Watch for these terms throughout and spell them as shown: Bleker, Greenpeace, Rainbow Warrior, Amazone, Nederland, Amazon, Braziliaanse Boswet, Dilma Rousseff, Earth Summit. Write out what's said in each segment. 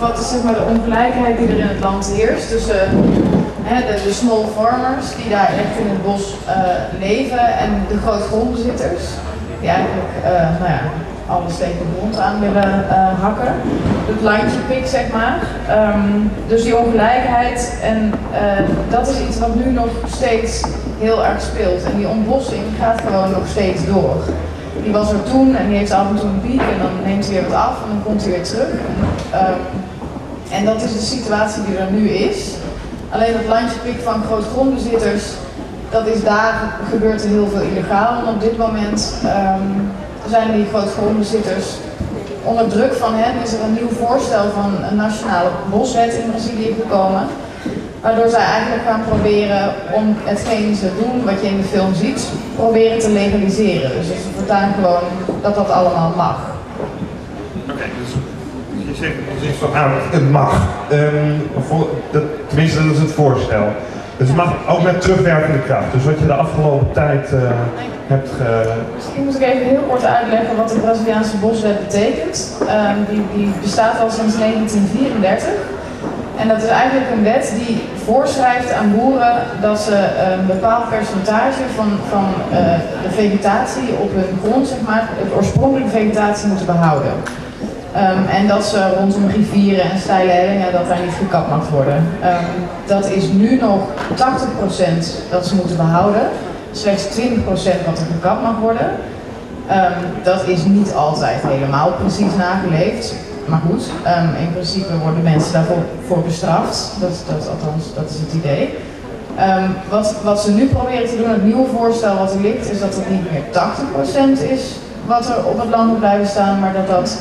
wat is zeg maar de ongelijkheid die er in het land heerst tussen de small farmers die daar echt in het bos leven en de grootgrondbezitters die eigenlijk alles tegen de grond aan willen hakken. Het landje pik, zeg maar. Dus die ongelijkheid en dat is iets wat nu nog steeds heel erg speelt. En die ontbossing gaat gewoon nog steeds door. Die was er toen en die heeft af en toe een piek en dan neemt hij weer wat af en dan komt hij weer terug. En dat is de situatie die er nu is. Alleen het landje pik van grootgrondbezitters, dat is daar, gebeurt er heel veel illegaal. En op dit moment zijn die grootgrondbezitters onder druk van hen. Is er een nieuw voorstel van een nationale boswet in Brazilië gekomen. Waardoor zij eigenlijk gaan proberen om hetgeen ze doen, wat je in de film ziet, proberen te legaliseren. Dus het vertaan gewoon dat dat allemaal mag. Oké, dus je zegt van nou, het mag. Tenminste, dat is het voorstel. Dus het mag ook met terugwerkende kracht. Dus wat je de afgelopen tijd hebt ge... Misschien moet ik even heel kort uitleggen wat de Braziliaanse Boswet betekent. Die bestaat al sinds 1934. En dat is eigenlijk een wet die voorschrijft aan boeren dat ze een bepaald percentage van de vegetatie op hun grond, zeg maar, de oorspronkelijke vegetatie moeten behouden. En dat ze rondom rivieren en steile hellingen, dat daar niet gekapt mag worden. Dat is nu nog 80% dat ze moeten behouden, slechts 20% wat er gekapt mag worden. Dat is niet altijd helemaal precies nageleefd. Maar goed, in principe worden mensen daarvoor bestraft. Althans, dat is het idee. Wat ze nu proberen te doen, het nieuwe voorstel wat er ligt, is dat het niet meer 80% is wat er op het land moet blijven staan, maar dat dat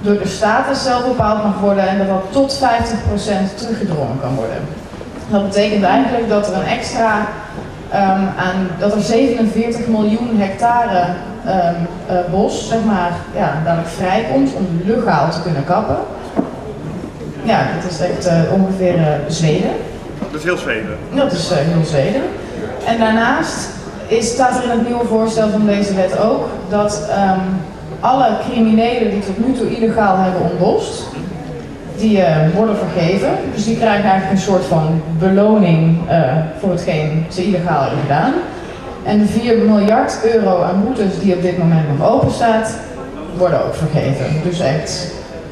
door de staten zelf bepaald mag worden en dat dat tot 50% teruggedrongen kan worden. Dat betekent eigenlijk dat er een extra, dat er 47 miljoen hectare bos, zeg maar, dadelijk vrijkomt om legaal te kunnen kappen. Ja, dat is echt ongeveer Zweden. Dat is heel Zweden. Dat is heel Zweden. En daarnaast staat er in het nieuwe voorstel van deze wet ook dat alle criminelen die tot nu toe illegaal hebben ontbost, die worden vergeven. Dus die krijgen eigenlijk een soort van beloning voor hetgeen ze illegaal hebben gedaan. En de 4 miljard euro aan boetes die op dit moment nog open staat, worden ook vergeven. Dus echt,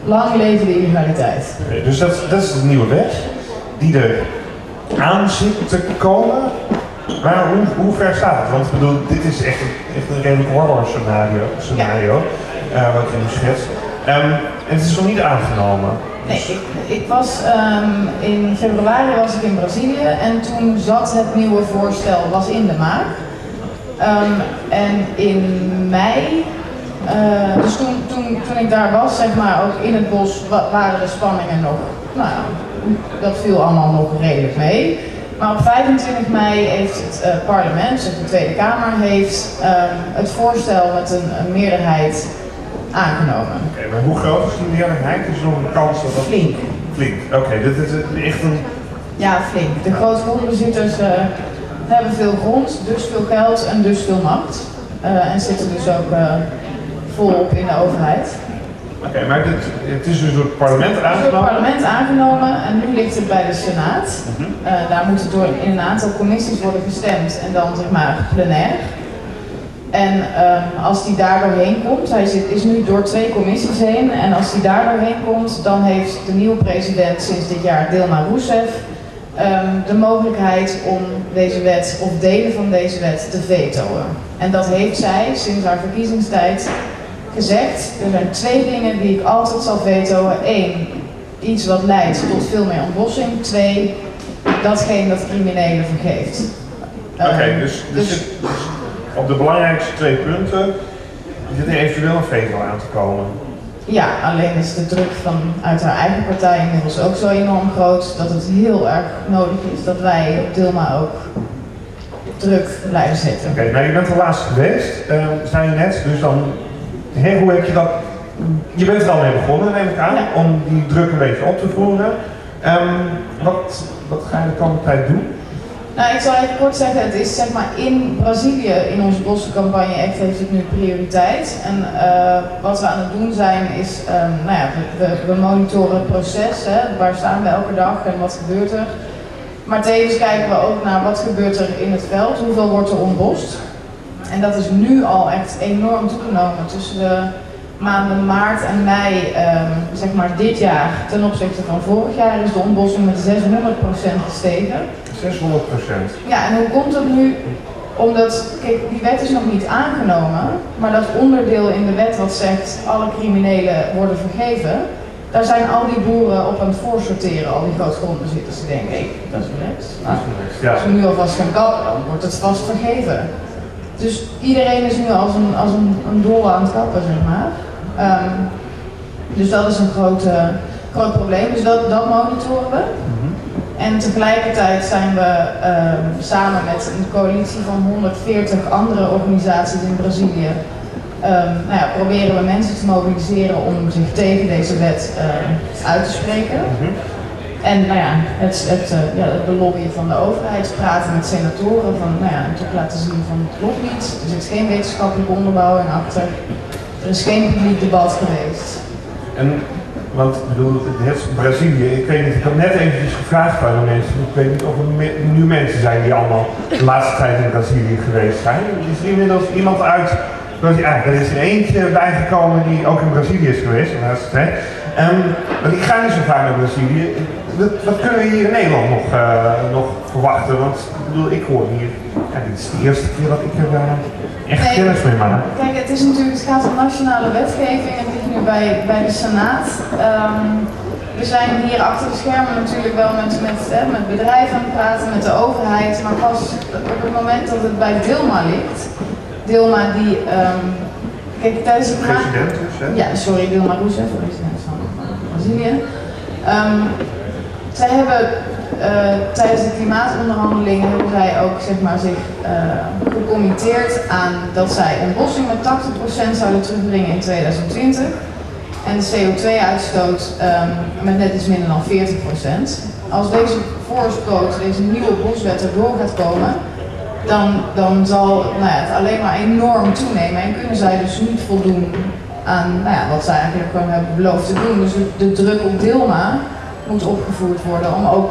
lang leven de illegaliteit. Okay, dus dat is de nieuwe wet die er aan zit te komen. Maar hoe ver staat het? Want ik bedoel, dit is echt een redelijk horror scenario wat je nu schetst. En het is nog niet aangenomen. Nee, ik was in februari was ik in Brazilië en toen zat het nieuwe voorstel was in de maak. En in mei, dus toen ik daar was, zeg maar, ook in het bos waren de spanningen nog, nou ja, dat viel allemaal nog redelijk mee. Maar op 25 mei heeft het parlement, dus de Tweede Kamer, heeft het voorstel met een meerderheid aangenomen. Oké, maar hoe groot is die meerderheid? Is er nog een kans dat dat... Flink. Flink, oké, dit is echt een... Ja, flink. De grootgrondbezitters... We hebben veel grond, dus veel geld en dus veel macht. En zitten dus ook volop in de overheid. Oké, maar het is dus door het parlement aangenomen? Het is door het parlement aangenomen en nu ligt het bij de Senaat. Daar moet het door in een aantal commissies worden gestemd en dan zeg maar plenair. En als die daar doorheen komt, hij is nu door 2 commissies heen. En als die daar doorheen komt, dan heeft de nieuwe president sinds dit jaar, Dilma Rousseff, de mogelijkheid om deze wet of delen van deze wet te vetoen. En dat heeft zij sinds haar verkiezingstijd gezegd. Er zijn 2 dingen die ik altijd zal vetoen. 1, iets wat leidt tot veel meer ontbossing. 2, datgene dat criminelen vergeeft. Oké, dus op de belangrijkste 2 punten zit er eventueel een veto aan te komen. Ja, alleen is de druk vanuit haar eigen partij inmiddels ook zo enorm groot dat het heel erg nodig is dat wij op Dilma ook druk blijven zetten. Oké, maar je bent er laatst geweest, zei je net, dus dan, hoe heb je dat, je bent er al mee begonnen, neem ik aan, ja, om die druk een beetje op te voeren. Wat ga je de komende tijd doen? Nou, ik zal even kort zeggen, het is zeg maar in Brazilië, in onze bossencampagne, echt heeft het nu prioriteit. En wat we aan het doen zijn is, nou ja, we monitoren het proces, hè, waar staan we elke dag en wat gebeurt er. Maar tevens kijken we ook naar wat gebeurt er in het veld, hoeveel wordt er ontbost. En dat is nu al echt enorm toegenomen tussen de maanden maart en mei, zeg maar dit jaar, ten opzichte van vorig jaar is de ontbossing met 600% gestegen. 600%? Ja, en hoe komt het nu? Omdat, kijk, die wet is nog niet aangenomen, maar dat onderdeel in de wet wat zegt alle criminelen worden vergeven, daar zijn al die boeren op aan het voorsorteren, al die grootgrondbezitters die denken, hé, dat is niks. Nou, als we nu alvast gaan kappen, dan wordt het vast vergeven. Dus iedereen is nu als een dolle aan het kappen, zeg maar. Dus dat is een groot probleem, dus dat monitoren we. En tegelijkertijd zijn we samen met een coalitie van 140 andere organisaties in Brazilië, nou ja, proberen we mensen te mobiliseren om zich tegen deze wet uit te spreken. En nou ja, de lobbyen van de overheid, praten met senatoren van, nou ja, toch laten zien van het klopt niet. Er zit geen wetenschappelijk onderbouw in achter. Er is geen publiek debat geweest. En, want ik bedoel, Brazilië, ik weet niet, ik had net eventjes gevraagd aan de mensen. Ik weet niet of er nu mensen zijn die allemaal de laatste tijd in Brazilië geweest zijn. Is er inmiddels iemand uit Brazilië? Ah, er is er eentje bijgekomen die ook in Brazilië is geweest de laatste tijd. Want ik ga niet zo vaak naar Brazilië. Wat kunnen we hier in Nederland nog verwachten? Want ik bedoel, ik hoor hier, ja, dit is de eerste keer dat ik er echt kennis mee maak. Kijk, het is natuurlijk, het gaat om nationale wetgeving en ligt nu bij de Senaat. We zijn hier achter de schermen natuurlijk wel met bedrijven aan het praten, met de overheid, maar pas op het moment dat het bij Dilma ligt. Dilma die, kijk, tijdens het president dus, hè? Ja, sorry, Dilma Rousseff, president van Brazilië. Zij hebben tijdens de klimaatonderhandelingen hebben zij ook, zeg maar, zich gecommitteerd aan dat zij een ontbossing met 80% zouden terugbrengen in 2020 en de CO2-uitstoot met net iets minder dan 40%. Als deze voorspoed, deze nieuwe boswet erdoor gaat komen, dan zal, nou ja, het alleen maar enorm toenemen en kunnen zij dus niet voldoen aan, nou ja, wat zij eigenlijk gewoon hebben beloofd te doen. Dus de druk op Dilma moet opgevoerd worden om, ook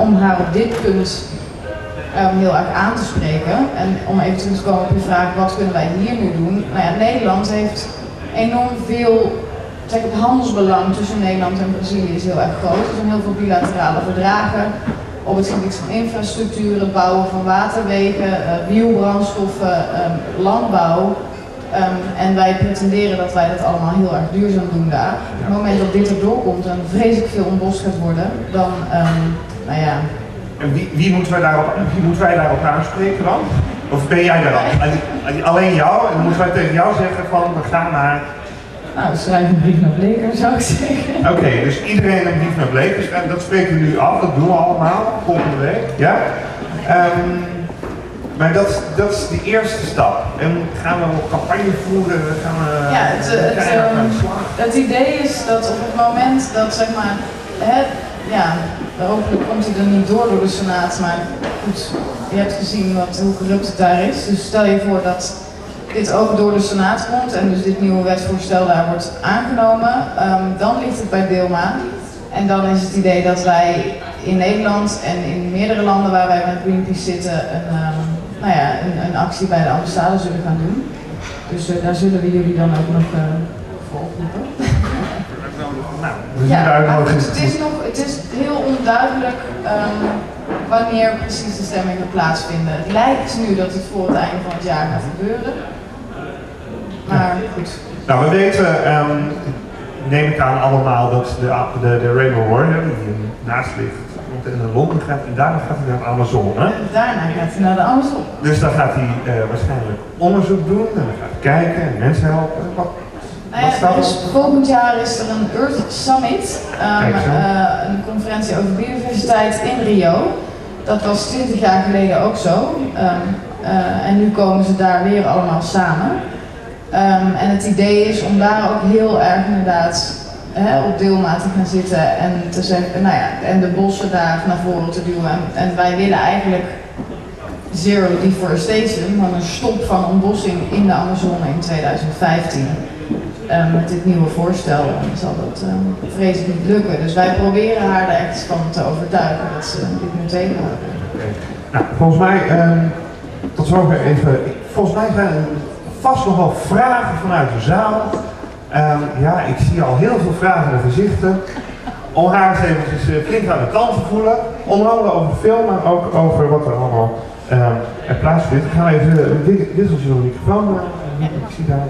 om haar op dit punt heel erg aan te spreken. En om even terug te komen op je vraag, wat kunnen wij hier nu doen? Nou ja, Nederland heeft enorm veel, zeg, het handelsbelang tussen Nederland en Brazilië is heel erg groot. Er zijn heel veel bilaterale verdragen op het gebied van infrastructuur, het bouwen van waterwegen, biobrandstoffen, landbouw. En wij pretenderen dat wij dat allemaal heel erg duurzaam doen daar. Op het moment dat dit erdoor komt en vreselijk veel ontbost gaat worden, dan, nou ja. En wie moeten wij daarop aanspreken dan? Of ben jij daar dan? Alleen jou? En dan moeten wij tegen jou zeggen van, we gaan naar... Nou, schrijf een brief naar Bleker, zou ik zeggen. Oké, dus iedereen een brief naar Bleker schrijft. Dat spreken we nu af, dat doen we allemaal, volgende week. Ja? Maar dat is de eerste stap. En gaan we een campagne voeren? Gaan we, ja, het idee is dat op het moment dat, zeg maar, ja, hopelijk komt hij er niet door de Senaat, maar goed, je hebt gezien hoe corrupt het daar is. Dus stel je voor dat dit ook door de Senaat komt en dus dit nieuwe wetsvoorstel daar wordt aangenomen, dan ligt het bij Dilma. En dan is het idee dat wij in Nederland en in meerdere landen waar wij met Greenpeace zitten een actie bij de ambassade zullen gaan doen. Dus daar zullen we jullie dan ook nog voor oproepen. Ja, maar goed, het is heel onduidelijk wanneer precies de stemming gaat plaatsvinden. Het lijkt nu dat het voor het einde van het jaar gaat gebeuren. Maar goed. Nou, we weten... neem ik aan allemaal dat de Rainbow Warrior, die naast ligt, in Londen gaat en daarna gaat hij naar de Amazon. Hè? Daarna gaat hij naar de Amazon. Dus dan gaat hij waarschijnlijk onderzoek doen en dan gaat hij kijken en mensen helpen. Wat staat dus op? Volgend jaar is er een Earth Summit, een conferentie over biodiversiteit in Rio. Dat was 20 jaar geleden ook zo. En nu komen ze daar weer allemaal samen. En het idee is om daar ook heel erg inderdaad op deelmaat te gaan zitten en te zeggen, nou ja, en de bossen daar naar voren te duwen. En wij willen eigenlijk zero deforestation, maar een stop van ontbossing in de Amazone in 2015. Met dit nieuwe voorstel zal dat vreselijk niet lukken. Dus wij proberen haar er echt van te overtuigen dat ze dit moet tegenhouden. Okay. Nou, volgens mij, tot zover even. Volgens mij zijn er vast nog wel vragen vanuit de zaal. Ja, ik zie al heel veel vragen in de gezichten. Om haar eens even flink aan de kant te voelen. Onder andere over de film, maar ook over wat er allemaal er plaatsvindt. Ik ga even een wisseltje van de microfoon. Ik zie daar.